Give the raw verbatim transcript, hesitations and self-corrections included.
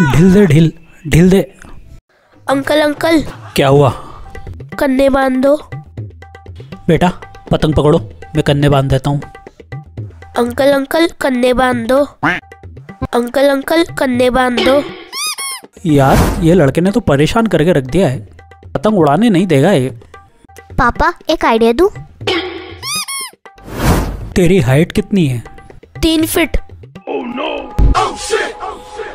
ढील दे ढील ढील दे। अंकल अंकल क्या हुआ? कन्ने बांध दो। बेटा पतंग पकड़ो, मैं कन्ने बांध देता हूँ। अंकल अंकल कन्ने बांध दो। अंकल अंकल कन्ने बांध दो। यार ये लड़के ने तो परेशान करके रख दिया है, पतंग उड़ाने नहीं देगा ये। पापा एक आइडिया दूँ? तेरी हाइट कितनी है? तीन feet. oh no. oh shit. oh shit.